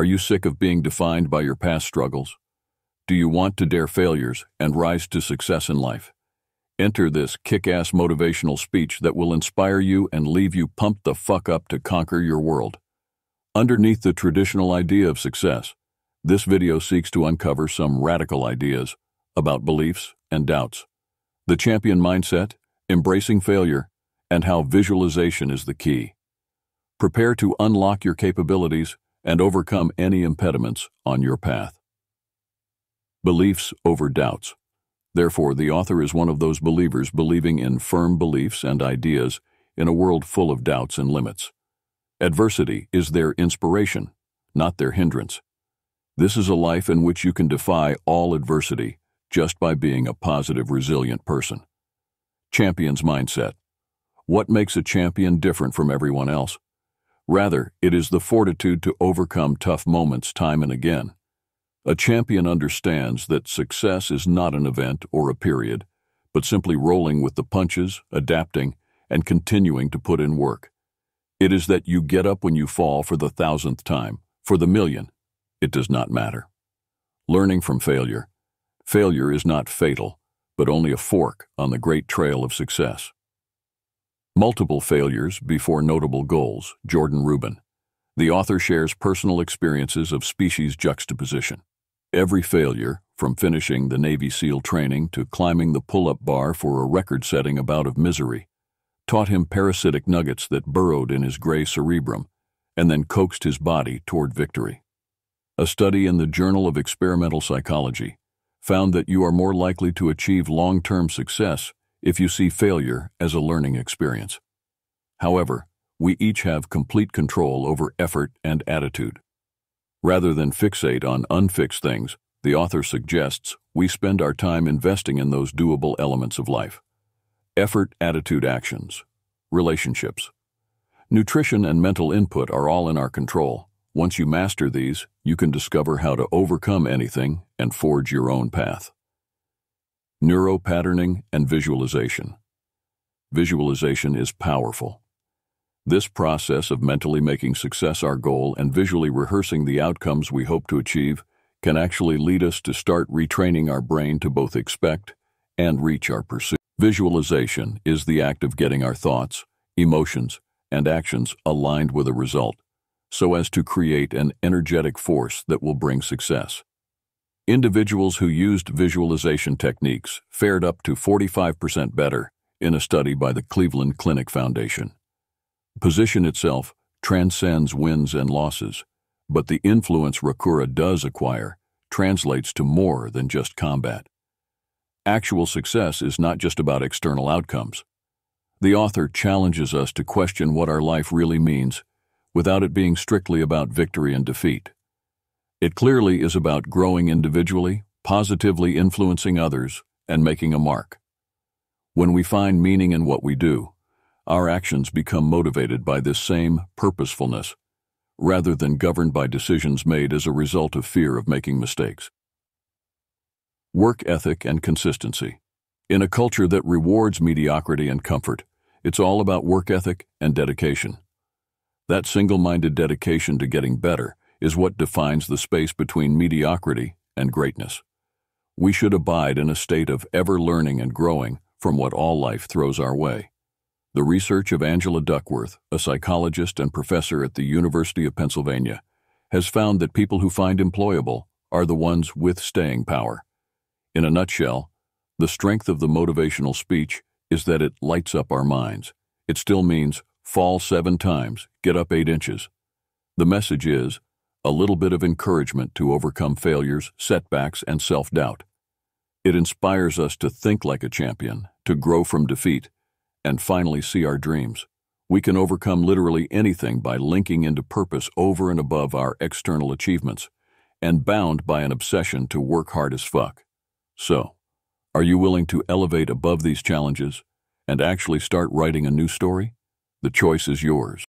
Are you sick of being defined by your past struggles? Do you want to dare failures and rise to success in life? Enter this kick-ass motivational speech that will inspire you and leave you pumped the fuck up to conquer your world. Underneath the traditional idea of success, this video seeks to uncover some radical ideas about beliefs and doubts, the champion mindset, embracing failure, and how visualization is the key. Prepare to unlock your capabilities and overcome any impediments on your path. Beliefs over doubts. Therefore, the author is one of those believers believing in firm beliefs and ideas in a world full of doubts and limits. Adversity is their inspiration, not their hindrance. This is a life in which you can defy all adversity just by being a positive, resilient person. Champion's mindset. What makes a champion different from everyone else? Rather, it is the fortitude to overcome tough moments time and again. A champion understands that success is not an event or a period, but simply rolling with the punches, adapting, and continuing to put in work. It is that you get up when you fall for the 1,000th time, for the 1,000,000. It does not matter. Learning from failure. Failure is not fatal, but only a fork on the great trail of success. Multiple failures before notable goals, Jordan Rubin. The author shares personal experiences of species juxtaposition. Every failure, from finishing the Navy SEAL training to climbing the pull-up bar for a record-setting bout of misery, taught him parasitic nuggets that burrowed in his gray cerebrum and then coaxed his body toward victory. A study in the Journal of Experimental Psychology found that you are more likely to achieve long-term success if you see failure as a learning experience. However, we each have complete control over effort and attitude. Rather than fixate on unfixed things, the author suggests we spend our time investing in those doable elements of life. Effort, attitude, actions, relationships. Nutrition and mental input are all in our control. Once you master these, you can discover how to overcome anything and forge your own path. Neuropatterning and visualization. Visualization is powerful. This process of mentally making success our goal and visually rehearsing the outcomes we hope to achieve can actually lead us to start retraining our brain to both expect and reach our pursuit. Visualization is the act of getting our thoughts, emotions, and actions aligned with a result, so as to create an energetic force that will bring success. Individuals who used visualization techniques fared up to 45% better in a study by the Cleveland Clinic Foundation. Position itself transcends wins and losses, but the influence Rakura does acquire translates to more than just combat. Actual success is not just about external outcomes. The author challenges us to question what our life really means without it being strictly about victory and defeat. It clearly is about growing individually, positively influencing others, and making a mark. When we find meaning in what we do, our actions become motivated by this same purposefulness, rather than governed by decisions made as a result of fear of making mistakes. Work ethic and consistency. In a culture that rewards mediocrity and comfort, it's all about work ethic and dedication. That single-minded dedication to getting better is what defines the space between mediocrity and greatness. We should abide in a state of ever-learning and growing from what all life throws our way. The research of Angela Duckworth, a psychologist and professor at the University of Pennsylvania, has found that people who find employable are the ones with staying power. In a nutshell, the strength of the motivational speech is that it lights up our minds. It still means, fall 7 times, get up 8 inches. The message is a little bit of encouragement to overcome failures, setbacks, and self-doubt. It inspires us to think like a champion, to grow from defeat, and finally see our dreams. We can overcome literally anything by linking into purpose over and above our external achievements, and bound by an obsession to work hard as fuck. So, are you willing to elevate above these challenges and actually start writing a new story? The choice is yours.